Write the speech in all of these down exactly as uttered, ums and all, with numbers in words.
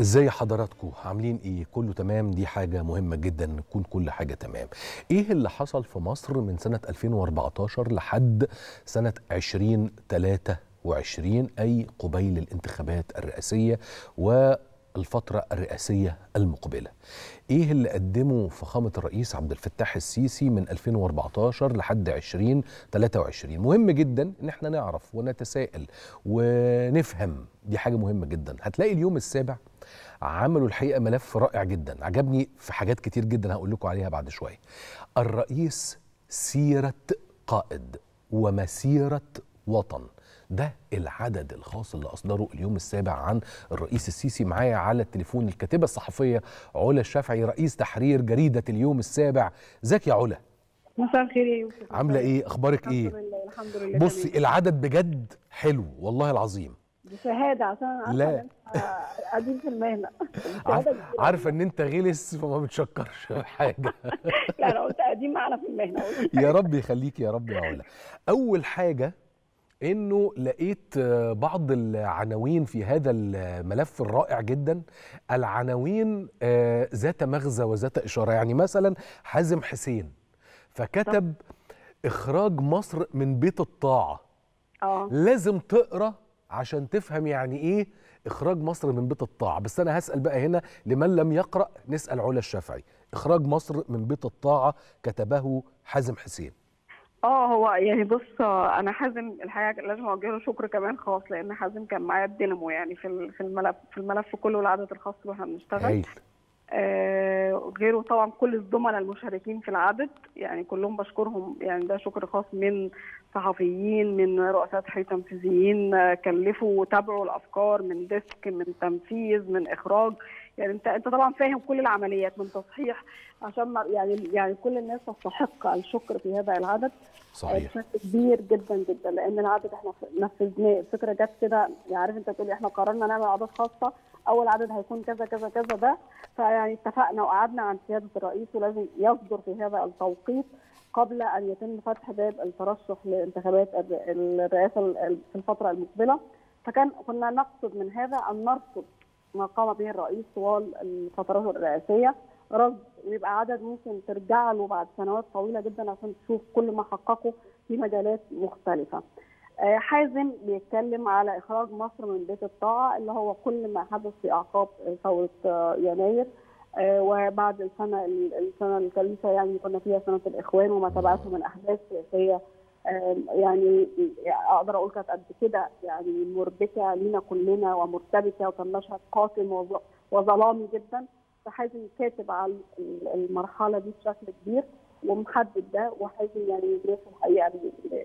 ازاي حضراتكم؟ عاملين ايه؟ كله تمام؟ دي حاجه مهمه جدا ان تكون كل حاجه تمام. ايه اللي حصل في مصر من سنه ألفين وأربعتاشر لحد سنه ألفين وتلاتة وعشرين، اي قبيل الانتخابات الرئاسيه والفتره الرئاسيه المقبله؟ ايه اللي قدمه فخامه الرئيس عبد الفتاح السيسي من ألفين وأربعتاشر لحد ألفين وتلاتة وعشرين؟ مهم جدا ان احنا نعرف ونتساءل ونفهم، دي حاجه مهمه جدا. هتلاقي اليوم السابع عملوا الحقيقه ملف رائع جدا، عجبني في حاجات كتير جدا هقول لكم عليها بعد شويه. الرئيس سيره قائد ومسيره وطن، ده العدد الخاص اللي اصدره اليوم السابع عن الرئيس السيسي. معايا على التليفون الكاتبه الصحفيه علا الشافعي، رئيس تحرير جريده اليوم السابع. ازيك يا علا؟ مساء الخير يا يوسف، عامله ايه؟ اخبارك ايه؟ الحمد لله الحمد لله. بصي العدد بجد حلو والله العظيم، بشهاده عشان انا قديم في المهنه، عارفه ان انت غلس فما بتشكرش حاجه. لا انا قلت قديم معانا في المهنه. يا رب يخليك يا رب يا علا. اول حاجه انه لقيت بعض العناوين في هذا الملف الرائع جدا، العناوين ذات مغزى وذات اشاره. يعني مثلا حازم حسين فكتب اخراج مصر من بيت الطاعه. اه لازم تقرا عشان تفهم يعني ايه اخراج مصر من بيت الطاعه، بس انا هسال بقى هنا لمن لم يقرا، نسال علا الشافعي. اخراج مصر من بيت الطاعه كتبه حازم حسين. اه هو يعني بص، انا حازم الحقيقه لازم اوجه له شكر كمان خاص، لان حازم كان معايا الدينامو يعني في في الملف في الملف كله والعدد الخاص اللي احنا بنشتغل. آه غيره طبعا كل الزملاء المشاركين في العدد، يعني كلهم بشكرهم، يعني ده شكر خاص من صحفيين، من رؤساء تحرير تنفيذيين كلفوا وتابعوا الافكار، من ديسك، من تنفيذ، من اخراج. يعني انت انت طبعا فاهم كل العمليات من تصحيح، عشان يعني يعني كل الناس تستحق الشكر في هذا العدد. صحيح بشكل كبير جدا جدا، لان العدد احنا نفذناه، الفكره جت كده، عارف انت تقولي احنا قررنا نعمل اعداد خاصه، اول عدد هيكون كذا كذا كذا ده، فيعني اتفقنا وقعدنا عن سياده الرئيس، ولازم يصدر في هذا التوقيت قبل ان يتم فتح باب الترشح لانتخابات الرئاسه في الفتره المقبله. فكان كنا نقصد من هذا ان نرصد ما قام به الرئيس طوال الفترات الرئاسيه، رصد ويبقى عدد ممكن ترجع له بعد سنوات طويله جدا عشان تشوف كل ما حققه في مجالات مختلفه. حازم بيتكلم على اخراج مصر من بيت الطاعه، اللي هو كل ما حدث في اعقاب ثوره يناير وبعد السنه السنه الكليسه يعني كنا فيها سنه الاخوان وما تبعته من احداث سياسيه، يعني اقدر اقول كانت قد كده يعني مربكه لينا كلنا ومرتبكه، وكان مشهد قاتم وظلامي جدا. فحازم كاتب على المرحله دي بشكل كبير ومحدد ده، وحازم يعني ناس الحقيقه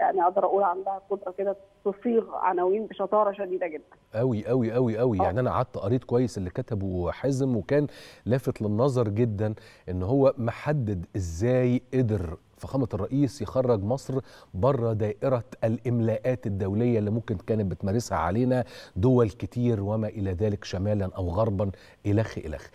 يعني اقدر اقول عندها قدره كده تصيغ عناوين بشطاره شديده جدا. قوي قوي قوي قوي، يعني انا قعدت قريت كويس اللي كتبه حازم، وكان لافت للنظر جدا ان هو محدد ازاي قدر فخامة الرئيس يخرج مصر بره دائرة الإملاءات الدولية اللي ممكن كانت بتمارسها علينا دول كتير وما إلى ذلك، شمالا أو غربا، إلخ إلخ.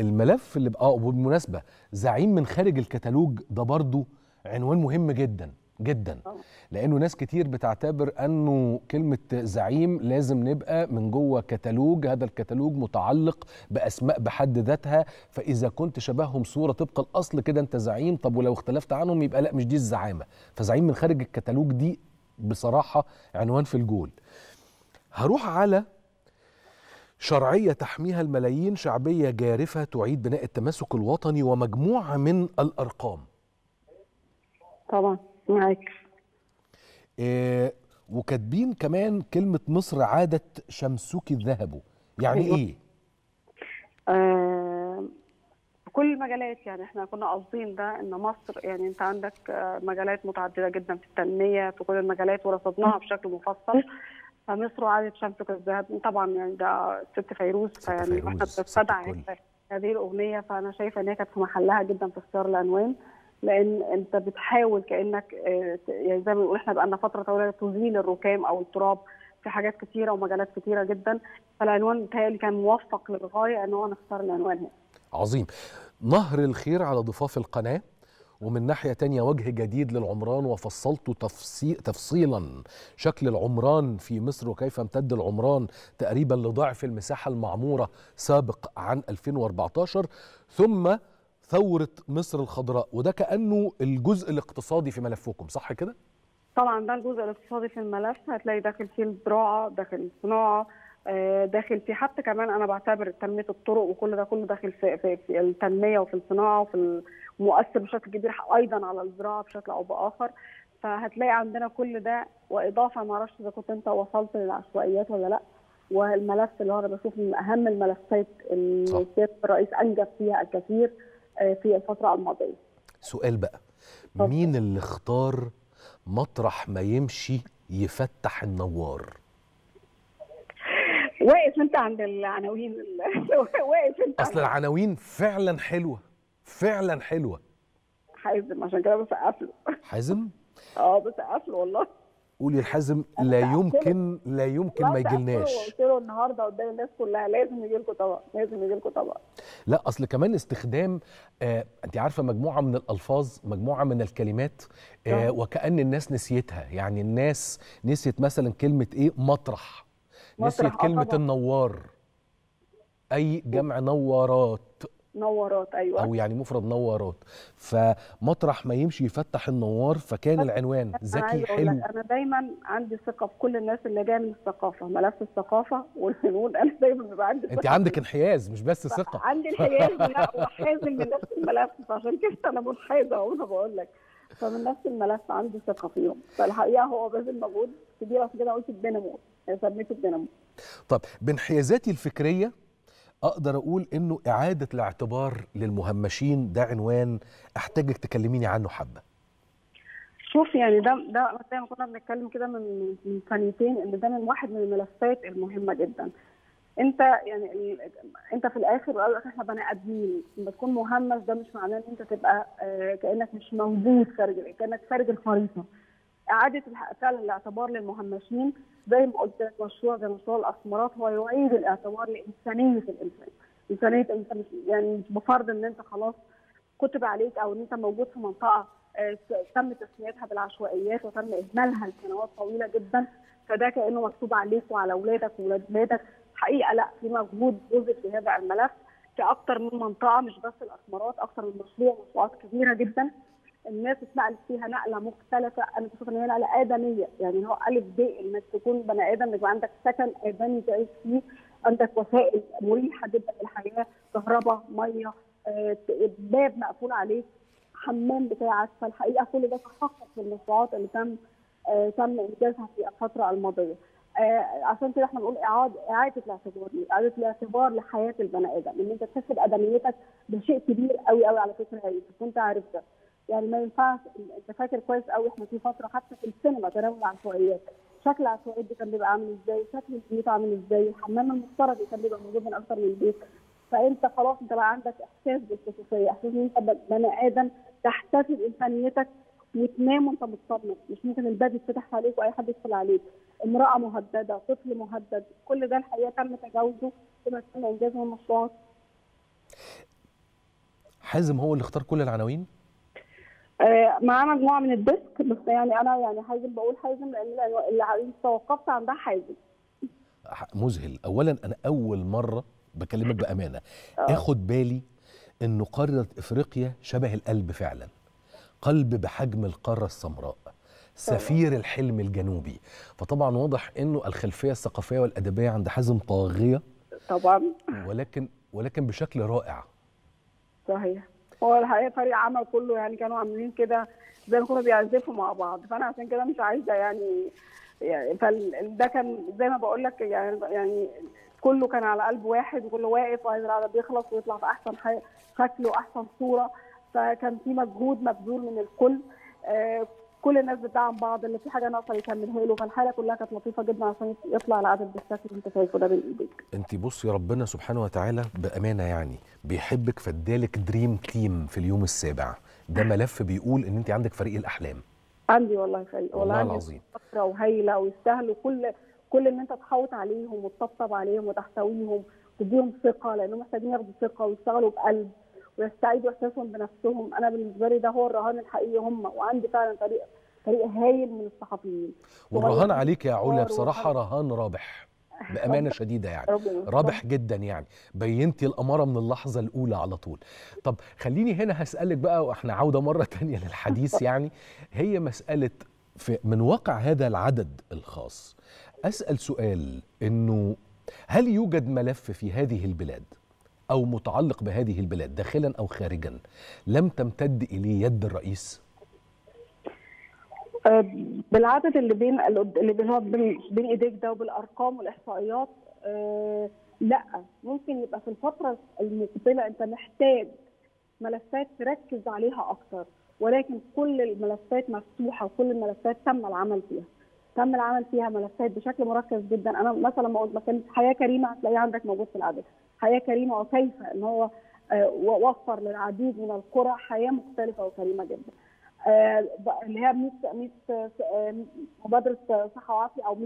الملف اللي اه وبالمناسبة زعيم من خارج الكتالوج ده برضو عنوان مهم جدا جدا، لأنه ناس كتير بتعتبر أنه كلمة زعيم لازم نبقى من جوه كتالوج، هذا الكتالوج متعلق بأسماء بحد ذاتها، فإذا كنت شبههم صورة تبقى الأصل كده أنت زعيم، طب ولو اختلفت عنهم يبقى لا مش دي الزعامة. فزعيم من خارج الكتالوج دي بصراحة عنوان في الجول. هروح على شرعية تحميها الملايين، شعبية جارفة تعيد بناء التماسك الوطني، ومجموعة من الأرقام طبعا معاك. إيه وكاتبين كمان كلمة مصر عادت شمسك الذهب، يعني ايه؟ آه كل المجالات، يعني احنا كنا قاصدين ده ان مصر يعني انت عندك مجالات متعددة جدا في التنمية في كل المجالات ورصدناها بشكل مفصل، فمصر عادت شمسك الذهب طبعا يعني ده الست فيروز، فيعني احنا بنستدعي هذه الأغنية، فأنا شايفة ان هي كانت في محلها جدا في اختيار العنوان، لان انت بتحاول كانك يعني زي ما بنقول احنا بقالنا فتره طويله تزيل الركام او التراب في حاجات كتيره ومجالات كتيره جدا، فالعنوان بتاعي كان موفق للغايه ان هو نختار العنوان هنا. عظيم. نهر الخير على ضفاف القناه ومن ناحية تانية وجه جديد للعمران، وفصلت تفصيل تفصيلا شكل العمران في مصر وكيف امتد العمران تقريبا لضعف المساحة المعمورة سابق عن ألفين وأربعتاشر. ثم ثورة مصر الخضراء، وده كأنه الجزء الاقتصادي في ملفكم، صح كده؟ طبعا ده الجزء الاقتصادي في الملف، هتلاقي داخل فيه الزراعة، داخل الصناعة، داخل فيه حتى كمان انا بعتبر تنميه الطرق وكل ده كله داخل في في التنميه وفي الصناعه وفي مؤثر بشكل كبير ايضا على الزراعه بشكل او باخر. فهتلاقي عندنا كل ده، واضافه معرفش اذا كنت انت وصلت للعشوائيات ولا لا، والملف اللي هو انا بشوف من اهم الملفات اللي السيد الرئيس انجز فيها الكثير في الفتره الماضيه. سؤال بقى، مين اللي اختار مطرح ما يمشي يفتح النوار؟ واقف انت عند العناوين واقف انت، اصل العناوين فعلا حلوه، فعلا حلوه. حازم، عشان كده بسقف له. حازم؟ اه بسقف له والله. قولي لحازم لا يمكن لا يمكن ما يجيلناش. قلت له النهارده قدام الناس كلها لازم يجي لكم طبق، لازم يجي لكم طبق. لا اصل كمان استخدام آه انت عارفه مجموعه من الالفاظ، مجموعه من الكلمات آه وكأن الناس نسيتها، يعني الناس نسيت مثلا كلمه ايه؟ مطرح. نسيت كلمة النوار، أي جمع نورات، نورات أيوة، أو يعني مفرد نورات، فمطرح ما يمشي يفتح النوار، فكان العنوان ذكي حلو. أنا دايما عندي ثقة في كل الناس اللي جاية من الثقافة، ملف الثقافة والفنون أنا دايما بيبقى عندي. أنت عندك انحياز مش بس ثقة. عندي انحياز، لا وحازم من نفس الملف، فعشان كده أنا منحازة وأنا بقول لك، فمن نفس الملف عندي ثقة فيهم، فالحقيقة هو باذل مجهود كبير، عشان كده قلت الدينامو. طب بانحيازاتي الفكرية أقدر أقول إنه إعادة الاعتبار للمهمشين، ده عنوان أحتاجك تكلميني عنه حبة. شوف يعني ده ده زي ما كنا بنتكلم كده من من ثانيتين، إن ده من واحد من الملفات المهمة جدا. أنت يعني أنت في الآخر والآخر إحنا بني آدمين، لما تكون مهمش ده مش معناه إن أنت تبقى كأنك مش موجود خارج، كأنك خارج الخريطة. إعادة فعلا الاعتبار للمهمشين زي ما قلت لك، مشروع زي مشروع الأسمرات هو يعيد الاعتبار لإنسانية الإنسان. إنسانية الإنسان يعني مش بفرض إن أنت خلاص كتب عليك أو إن أنت موجود في منطقة تم تسميتها بالعشوائيات وتم إهمالها لسنوات طويلة جدا، فده كأنه مكتوب عليك وعلى أولادك وأولاد أولادك. حقيقة لا، في مجهود جزء في هذا الملف في أكتر من منطقة، مش بس الأسمرات، أكتر من مشروع، مشروعات كبيرة جدا الناس اتنقلت فيها نقله مختلفه. انا بشوف ان هي نقله ادميه، يعني هو الف ب انك تكون بني ادم، يبقى عندك سكن ادمي تعيش فيه، عندك وسائل مريحه جدا للحياه، كهرباء، ميه، باب مقفول عليك، حمام بتاعك. فالحقيقه كل ده تحقق في المشروعات اللي تم تم انجازها في الفتره الماضيه. عشان كده احنا بنقول اعاده اعاده الاعتبار ليه؟ اعاده الاعتبار لحياه البني ادم، ان انت تحسب ادميتك بشيء كبير قوي قوي على فكره، انت كنت عارف ده. يعني ما ينفعش، انت فاكر كويس قوي احنا في فتره حتى في السينما تناول العشوائيات، شكل العشوائيات دي كان بيبقى عامل ازاي؟ شكل البيوت عامل ازاي؟ الحمام المفترض كان بيبقى موجود من اكثر من بيت، فانت خلاص انت بقى عندك احساس بالخصوصيه، احساس ان انت بني ادم تحتفل انسانيتك وتنام وانت مطمن، مش ممكن الباب يتفتح عليك واي حد يدخل عليك، امراه مهدده، طفل مهدد، كل ده الحقيقه تم تجاوزه فيما تم انجازه من مشروعات. حازم هو اللي اختار كل العناوين؟ معانا مجموعه من الديسك، بس يعني انا يعني حازم بقول حازم لان اللي توقفت عندها حازم. مذهل. اولا انا اول مره بكلمك بامانه أوه. اخد بالي انه قاره افريقيا شبه القلب، فعلا قلب بحجم القاره السمراء، سفير الحلم الجنوبي، فطبعا واضح انه الخلفيه الثقافيه والادبيه عند حازم طاغيه طبعا، ولكن ولكن بشكل رائع. صحيح، هو الحقيقه فريق عمل كله يعني كانوا عاملين كده زي ما كانوا بيعزفوا مع بعض، فانا عشان كده مش عايزه يعني يعني فده كان زي ما بقول لك يعني يعني كله كان على قلب واحد، وكله واقف وعايز العدد بيخلص ويطلع في احسن شكله واحسن صوره، فكان في مجهود مبذول من الكل، آه كل الناس بتدعم بعض، اللي في حاجه ناقصه يكملها له، فالحاله كلها كانت لطيفه جدا عشان يطلع العدد بالشكل اللي انت شايفه ده بين ايديك. انت بصي ربنا سبحانه وتعالى بامانه يعني بيحبك، فادالك دريم تيم في اليوم السابع، ده ملف بيقول ان انت عندك فريق الاحلام. عندي والله فريق، والله العظيم فتره وهايله، ويستاهلوا كل كل ان انت تحوط عليهم وتطبطب عليهم وتحتويهم وتديهم ثقه، لانهم محتاجين ياخدوا ثقه ويشتغلوا بقلب ويستعيدوا احساسهم بنفسهم. انا بالنسبه لي ده هو الرهان الحقيقي هم، وعندي فعلا طريق فريق هايل من الصحفيين. والرهان عليك يا علا بصراحه رهان رابح بامانه شديده، يعني رابح جدا، يعني بينتي الاماره من اللحظه الاولى على طول. طب خليني هنا هسالك بقى، واحنا عوده مره ثانيه للحديث، يعني هي مساله في من واقع هذا العدد الخاص اسال سؤال، انه هل يوجد ملف في هذه البلاد او متعلق بهذه البلاد داخلا او خارجا لم تمتد اليه يد الرئيس؟ بالعدد اللي بين اللي هو بين ايديك ده وبالارقام والاحصائيات، أه لا ممكن يبقى في الفتره المقبله انت محتاج ملفات تركز عليها اكتر، ولكن كل الملفات مفتوحه وكل الملفات تم العمل فيها. تم العمل فيها ملفات بشكل مركز جدا. انا مثلا ما قلت مثلا حياه كريمه هتلاقيها عندك موجود في العدد، حياه كريمه وكيف ان هو وفر للعديد من القرى حياه مختلفه وكريمه جدا. اللي هي مية مبادره صحه وعافيه او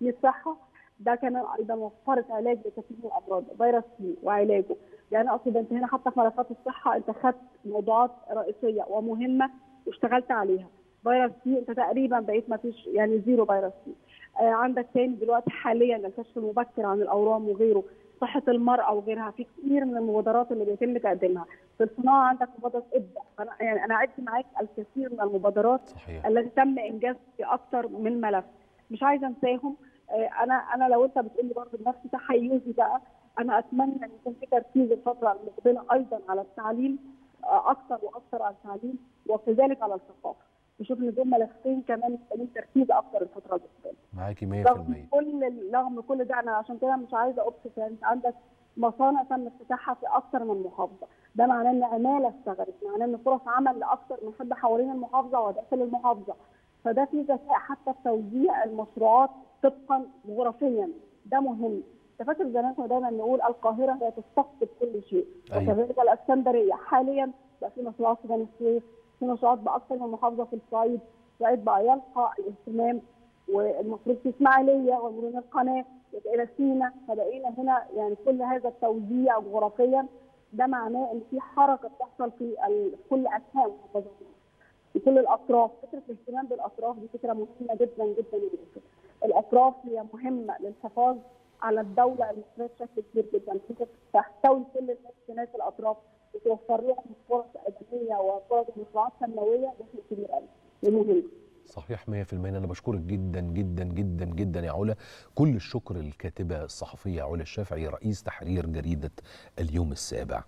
مية صحه، ده كان ايضا وفرت علاج لكثير من الامراض، فيروس وعلاجه. يعني اقصد انت هنا حتى في ملفات الصحه انت خدت موضوعات رئيسيه ومهمه واشتغلت عليها. فيروس سي انت تقريبا بقيت ما فيش، يعني زيرو فيروس سي. آه عندك تاني دلوقتي حاليا الكشف المبكر عن الاورام وغيره، صحه المراه وغيرها، في كتير من المبادرات اللي بيتم تقديمها. في الصناعه عندك مبادره ابدا، فانا يعني انا عدت معاك الكثير من المبادرات صحيح. التي تم انجازها في اكثر من ملف، مش عايزه انساهم. آه انا انا لو انت بتقول لي برضه بنفس تحيزي بقى، انا اتمنى ان يكون في تركيز الفتره المقبله ايضا على التعليم، آه اكثر واكثر على التعليم وكذلك على الثقافه. نشوف ان دول ملفين كمان محتاجين تركيز اكتر الفتره اللي فاتت. معاكي مية في المية. رغم كل رغم كل ده انا عشان كده مش عايزه ابسط، يعني انت عندك مصانع تم افتتاحها في اكثر من محافظه، ده معناه ان عماله اشتغلت، معناه ان فرص عمل لاكثر من حد حوالين المحافظه وداخل المحافظه، فده في ذكاء حتى في توزيع المشروعات طبقا جغرافيا، ده مهم. انت فاكر زمان كنا دايما نقول القاهره هي تستقطب كل شيء، أيوة. وكذلك الاسكندريه، حاليا بقى في مشروعات في بني السويف، في مشروعات باكثر من محافظه في الصعيد، الصعيد بقى يلقى الاهتمام، والمفروض في اسماعيليه ومرور القناه الى سينا، فلقينا هنا يعني كل هذا التوزيع جغرافيا، ده معناه ان في حركه بتحصل في كل اسهام محافظات في كل الاطراف. فكره الاهتمام بالاطراف دي فكره مهمه جدا جدا جدا. الاطراف هي مهمه للحفاظ على الدوله المصريه بشكل كبير جدا، فكره تحتوي كل الناس في ناس الاطراف وتوفر لهم فرص أدمية وفرص مشروعات تنموية بشكل كبير قوي. صحيح مية في المية. أنا بشكرك جدا جدا جدا جدا يا علا، كل الشكر للكاتبة الصحفية علا الشافعي رئيس تحرير جريدة اليوم السابع.